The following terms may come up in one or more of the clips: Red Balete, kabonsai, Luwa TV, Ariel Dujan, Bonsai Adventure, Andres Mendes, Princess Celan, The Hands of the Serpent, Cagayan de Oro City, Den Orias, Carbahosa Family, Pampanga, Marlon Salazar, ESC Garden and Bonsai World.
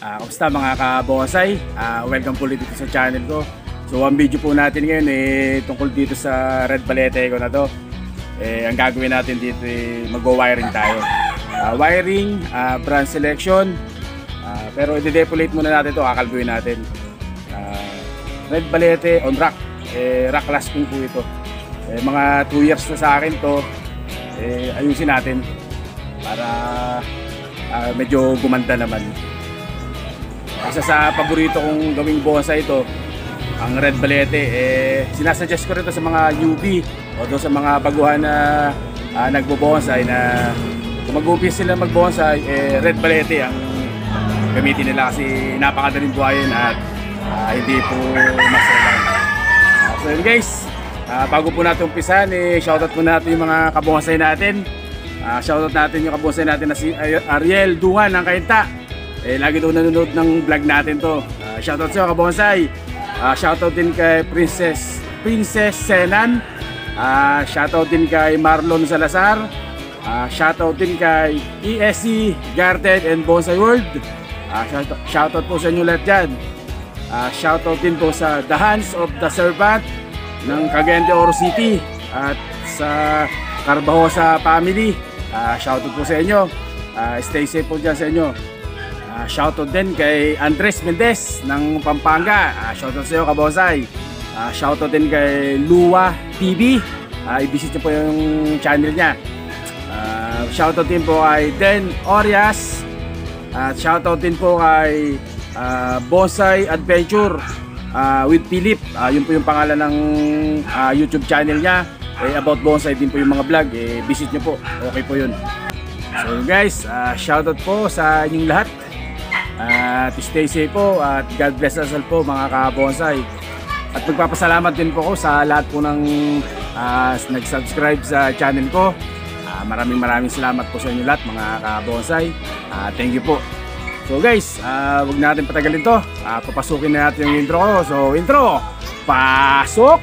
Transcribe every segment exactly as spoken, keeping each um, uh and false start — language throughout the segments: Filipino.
Uh, Kamusta mga kabonsai? Uh, welcome po dito sa channel ko. So ang video po natin ngayon eh, tungkol dito sa Red Balete ko na to. Eh, ang gagawin natin dito eh, mag-wiring tayo. Uh, wiring, uh, branch selection. Uh, pero i-depolate muna natin to, kakalbuin natin. Uh, Red Balete on rack. Eh, rack last po ito. Eh, mga two years na sa akin to. Eh, ayusin natin para uh, medyo gumanda naman. Isa sa paborito kong gawing bonsai ito, ang Red Balete. Eh, sinasuggest ko rin ito sa mga newbie o doon sa mga baguhan na uh, nagbobonsai, na kung mag-umpisa sila magbonsai, eh, Red Balete ang gamitin nila kasi napakadaling buhayin at uh, hindi po masalang. Uh, so yun guys, Uh, bago po natin umpisan, eh, shoutout po natin yung mga kabonsai natin. Uh, shoutout natin yung kabonsai natin na si Ariel Dujan ng Kainta. Eh, lagi daw nanonood ng vlog natin to. Uh, shoutout sa kabonsai. Uh, shoutout din kay Princess Princess Celan. Uh, shoutout din kay Marlon Salazar. Uh, shoutout din kay E S C Garden and Bonsai World. Uh, shoutout, shoutout po sa inyo lahat dyan. Uh, shoutout din po sa The Hands of the Serpent ng Cagayan de Oro City at sa Carbahosa Family. Uh, shoutout po sa inyo. Uh, stay safe po dyan sa inyo. Uh, shoutout din kay Andres Mendes ng Pampanga. Uh, shoutout sa iyo kabonsai. Uh, shoutout din kay Luwa T V. Uh, i-visit niyo po yung channel niya. Uh, shoutout din po kay Den Orias. At uh, shoutout din po kay uh, Bonsai Adventure Uh, with Phillip, uh, yun po yung pangalan ng uh, YouTube channel niya. Eh, about bonsai din po yung mga vlog, eh, visit nyo po, okay po yun. So guys, uh, shoutout po sa inyong lahat. At uh, stay safe po at God bless us all po mga kabonsai. At magpapasalamat din po ko sa lahat po ng uh, nag-subscribe sa channel ko. uh, Maraming maraming salamat po sa inyo lahat mga kabonsai. uh, Thank you po. So guys, uh, huwag natin patagalin to. Uh, papasukin na natin yung intro ko. So intro, pasok! So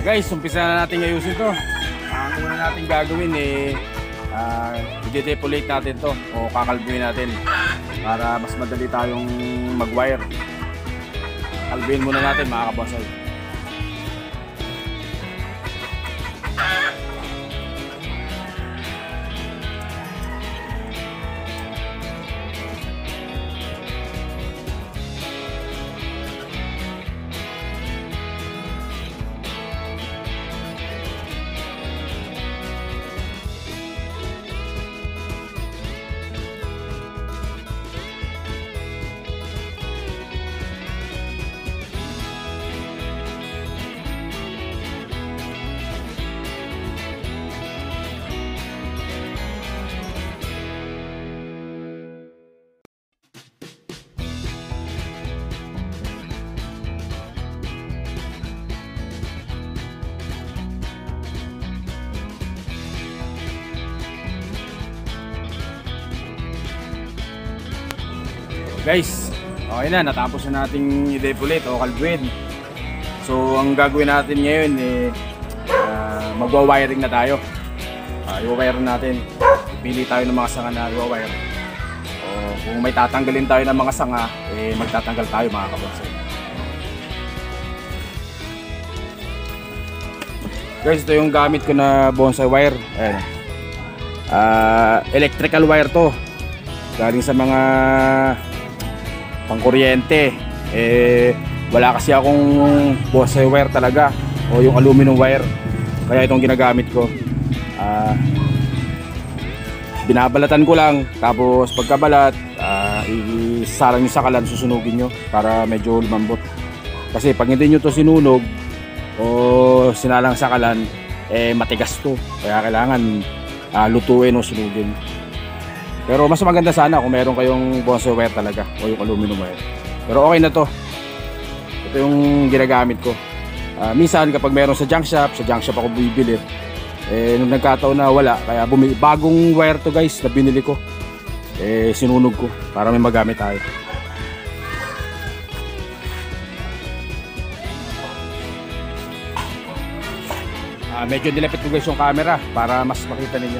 guys, umpisa na natin ayusin to. Ang una natin gagawin eh, uh, i-depolate natin to o kakalbuin natin para mas madali tayong mag-wire. Kalbuin muna natin mga kabonsai. Guys, okay na, natapos na nating i-depolate o kalbuin. So ang gagawin natin ngayon eh, uh, magwa-wiring na tayo. uh, I-wire natin. Pili tayo ng mga sanga na i-wire. O kung may tatanggalin tayo ng mga sanga, eh, magtatanggal tayo mga kabonsai. Guys, ito yung gamit ko na bonsai wire. Ayan. Uh, electrical wire to, galing sa mga pangkuryente. Eh, wala kasi akong bonsai wire talaga o yung aluminum wire, kaya itong ginagamit ko. uh, Binabalatan ko lang, tapos pagkabalat uh, isalang nyo sa kalan, susunugin nyo para medyo lumambot. Kasi pag hindi nyo to sinunog o sinalang sa kalan, eh matigas to, kaya kailangan uh, lutuin o sunugin. Pero mas maganda sana kung meron kayong bonsai wire talaga o yung aluminum wire. Pero okay na to. Ito yung ginagamit ko. uh, Minsan kapag meron sa junk shop, sa junk shop ako bibili. Eh nung nagkataon na wala, kaya bumili, bagong wire to guys na binili ko. Eh sinunog ko para may magamit tayo. Uh, medyo nilapit ko guys yung camera para mas makita ninyo.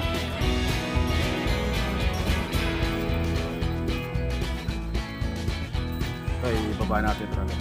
Okay, baba natin talaga.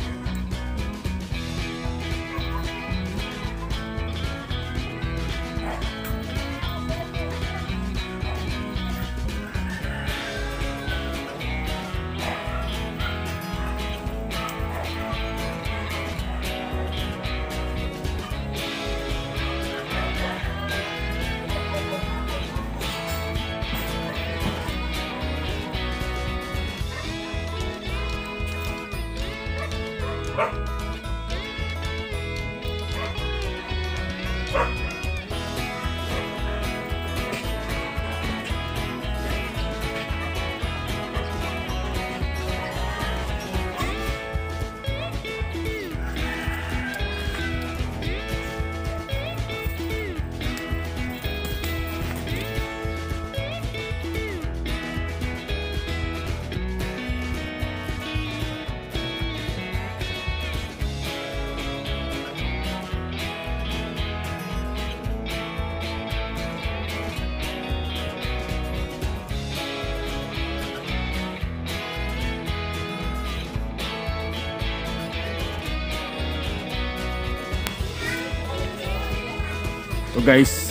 So guys,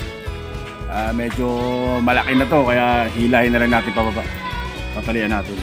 uh, medyo malaki na to kaya hilahin na rin natin pababa. Patalian natin.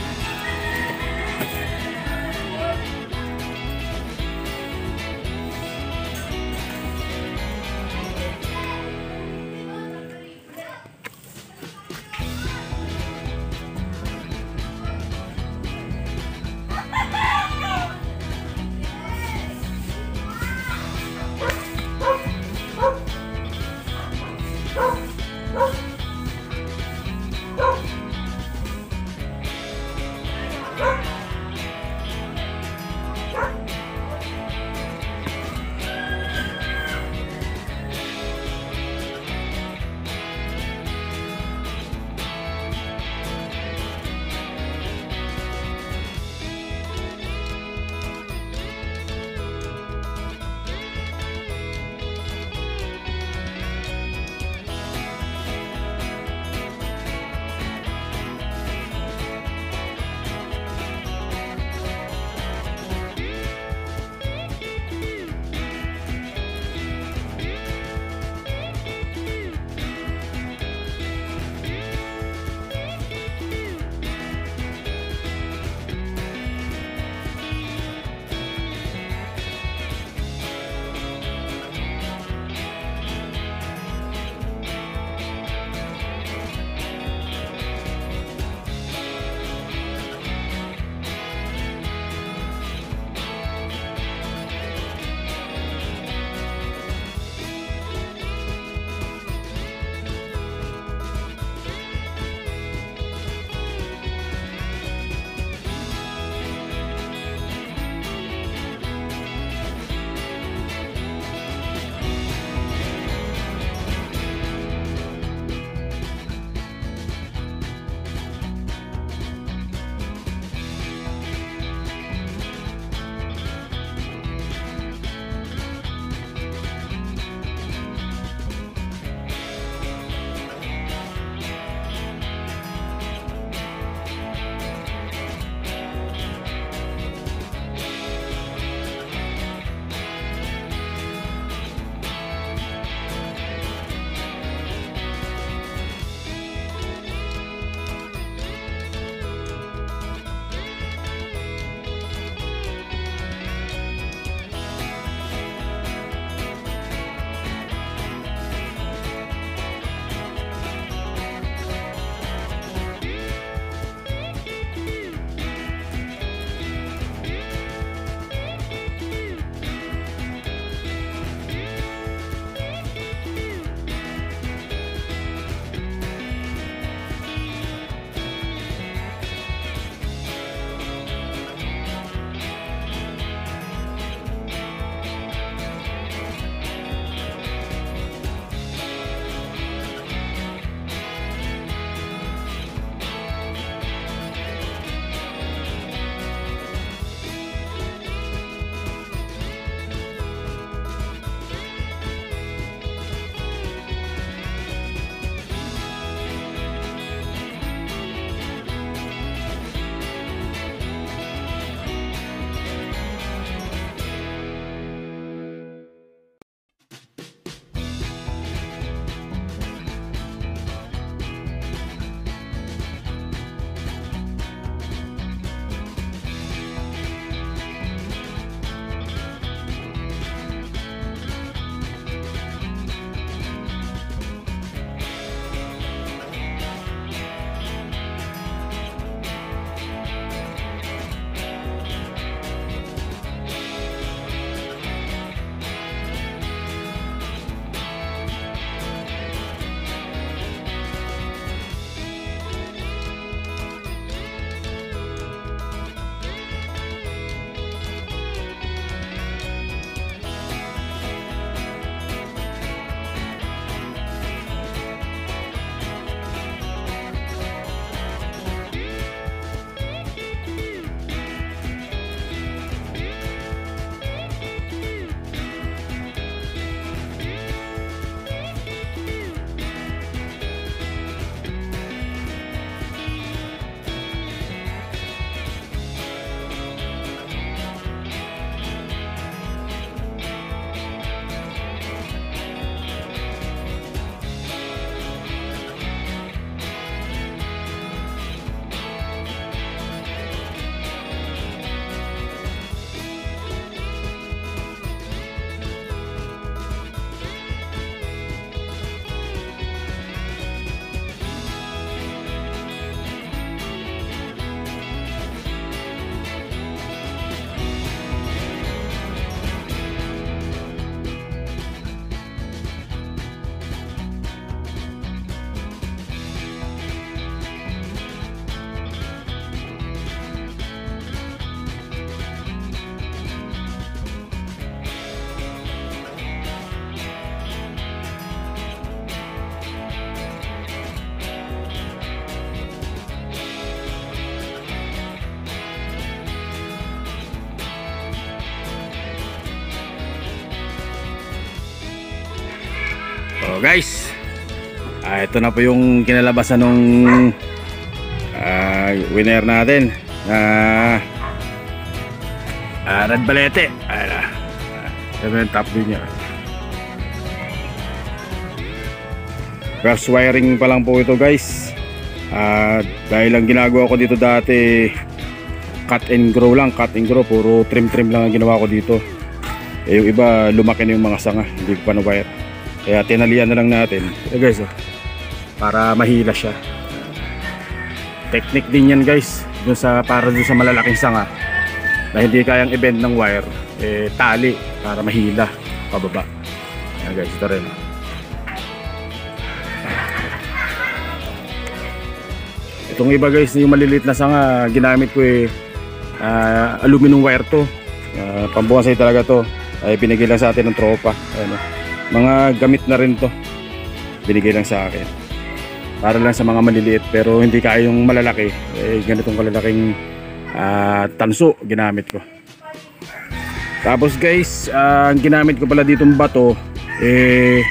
So guys, ah, ito na po yung kinalabasan ng ah, winner natin ah, ah, Red Balete. Ayan na, ito yung top view niya. Cross wiring pa lang po ito guys. Ah, dahil ang ginagawa ko dito dati cut and grow lang, cut and grow, puro trim trim lang ang ginawa ko dito. Eh, yung iba lumaki na yung mga sanga, hindi pa na-wire. Kaya tinalian na lang natin. Eh guys, oh, para mahila siya. Technique din yan guys, dun sa, para dun sa malalaking sanga na hindi kayang i-bend ng wire, eh, tali para mahila pababa. Ayan guys, ito rin. Itong iba guys, yung maliliit na sanga, ginamit ko eh uh, aluminum wire to. uh, Pambonsai talaga to. Ay binigay lang sa atin ng tropa. Ayan, oh, mga gamit na rin to, binigay lang sa akin para lang sa mga maliliit pero hindi kaya yung malalaki. Eh, ganitong kalalaking uh, tanso ginamit ko. Tapos guys, uh, ginamit ko pala ditong bato eh,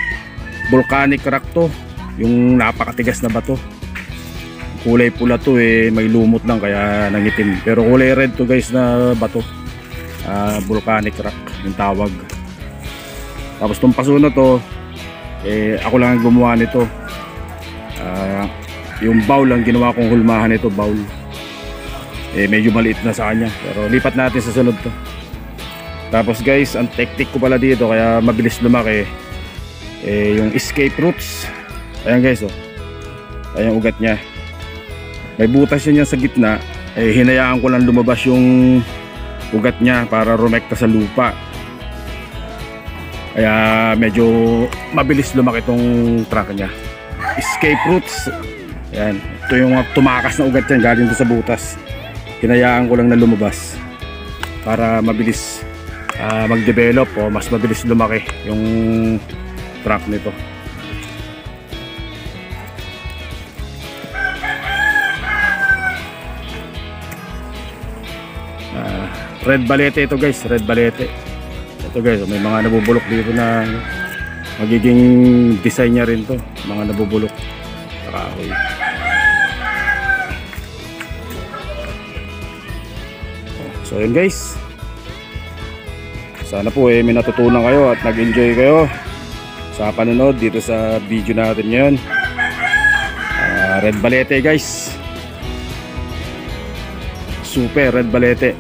volcanic rock to, yung napakatigas na bato. Kulay pula to eh, may lumot lang kaya nangitim, pero kulay red to guys na bato. uh, volcanic rock yung tawag. Tapos itong paso na to, eh, ako lang ang gumawa nito. Uh, yung bowl ang ginawa kong hulmahan nito, bowl. Eh, medyo maliit na sa kanya, pero lipat natin sa sunod to. Tapos guys, ang technique ko pala dito, kaya mabilis lumaki, eh, yung escape roots. Ayan guys, oh. Ayan ugat niya. May butas yun yan sa gitna. Eh, hinayaan ko lang lumabas yung ugat niya para rumekta sa lupa. Kaya medyo mabilis lumaki itong truck niya. Escape roots. Ayan. Ito yung tumakas na ugat yan galing doon sa butas. Hinayaan ko lang na lumabas para mabilis uh, mag-develop o mas mabilis lumaki yung truck nito. Uh, Red Balete ito guys. Red Balete. Ito guys, may mga nabubulok dito na magiging design niya rin to, mga nabubulok sa kahoy. So yun guys, sana po eh may natutunan kayo at nag-enjoy kayo sa panonood dito sa video natin ngayon. uh, Red Balete guys, super Red Balete.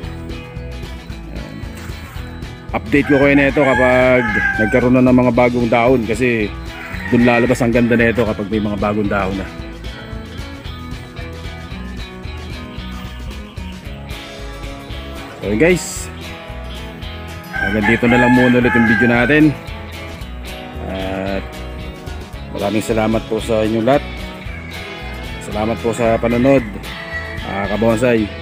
Update ko kayo nito kapag nagkaroon na ng mga bagong daon, kasi dun lalabas ang ganda nito kapag may mga bagong daon na. So guys, hanggang dito na lang muna ulit yung video natin. At maraming salamat po sa inyong lahat. Salamat po sa panonood, mga kabonsai.